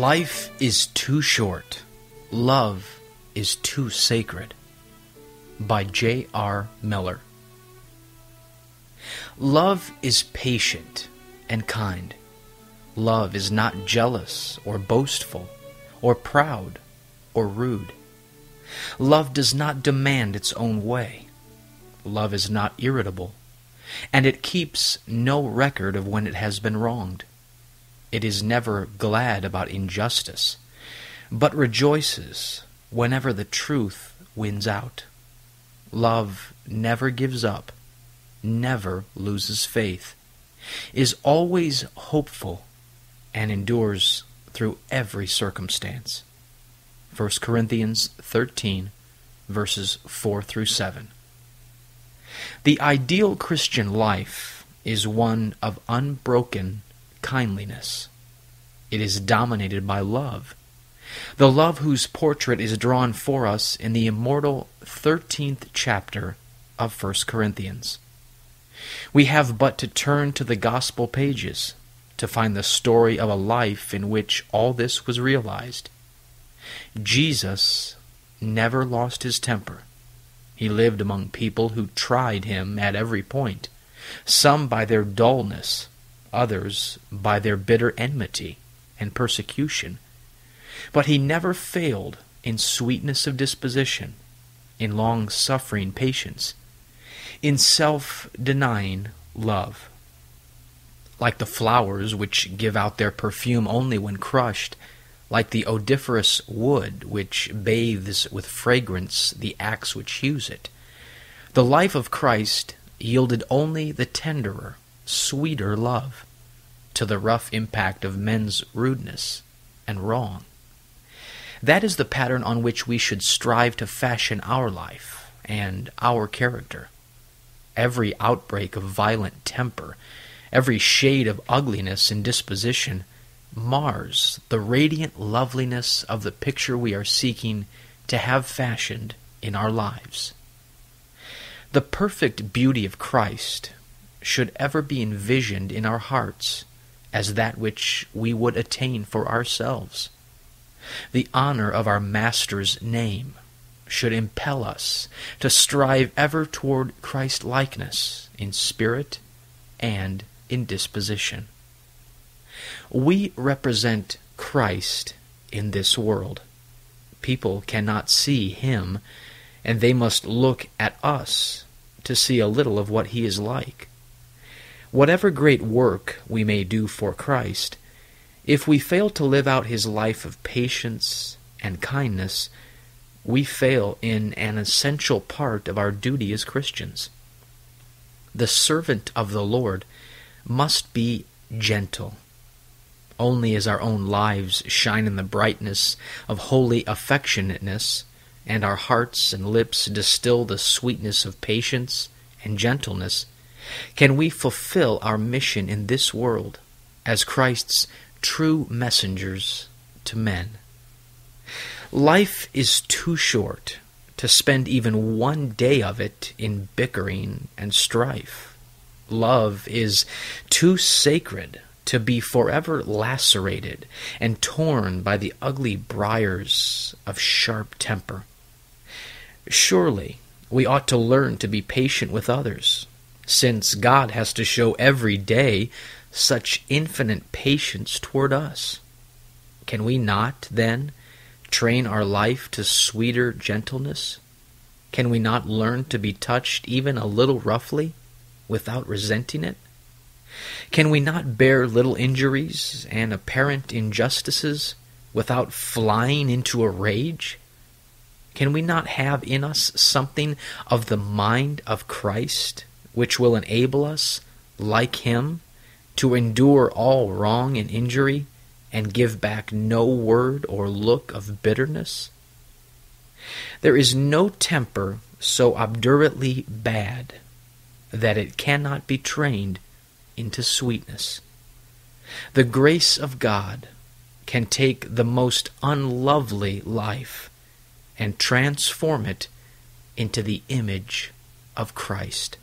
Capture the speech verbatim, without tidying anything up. Life is too short. Love is too sacred. By J R Miller. Love is patient and kind. Love is not jealous or boastful or proud or rude. Love does not demand its own way. Love is not irritable, and it keeps no record of when it has been wronged. It is never glad about injustice, but rejoices whenever the truth wins out. Love never gives up, never loses faith, is always hopeful, and endures through every circumstance. First Corinthians thirteen, verses four through seven. The ideal Christian life is one of unbroken kindliness. It is dominated by love, the love whose portrait is drawn for us in the immortal thirteenth chapter of First Corinthians. We have but to turn to the gospel pages to find the story of a life in which all this was realized. Jesus never lost his temper. He lived among people who tried him at every point, some by their dullness, others by their bitter enmity and persecution. But he never failed in sweetness of disposition, in long-suffering patience, in self-denying love. Like the flowers which give out their perfume only when crushed, like the odoriferous wood which bathes with fragrance the axe which hews it, the life of Christ yielded only the tenderer, sweeter love to the rough impact of men's rudeness and wrong. That is the pattern on which we should strive to fashion our life and our character. Every outbreak of violent temper, every shade of ugliness in disposition, mars the radiant loveliness of the picture we are seeking to have fashioned in our lives. The perfect beauty of Christ should ever be envisioned in our hearts as that which we would attain for ourselves. The honor of our Master's name should impel us to strive ever toward Christ-likeness in spirit and in disposition. We represent Christ in this world. People cannot see him, and they must look at us to see a little of what he is like. Whatever great work we may do for Christ, if we fail to live out his life of patience and kindness, we fail in an essential part of our duty as Christians. The servant of the Lord must be gentle. Only as our own lives shine in the brightness of holy affectionateness, and our hearts and lips distill the sweetness of patience and gentleness, can we fulfill our mission in this world as Christ's true messengers to men. Life is too short to spend even one day of it in bickering and strife. Love is too sacred to be forever lacerated and torn by the ugly briars of sharp temper. Surely we ought to learn to be patient with others, since God has to show every day such infinite patience toward us. Can we not, then, train our life to sweeter gentleness? Can we not learn to be touched even a little roughly without resenting it? Can we not bear little injuries and apparent injustices without flying into a rage? Can we not have in us something of the mind of Christ, which will enable us, like him, to endure all wrong and injury, and give back no word or look of bitterness? There is no temper so obdurately bad that it cannot be trained into sweetness. The grace of God can take the most unlovely life and transform it into the image of Christ.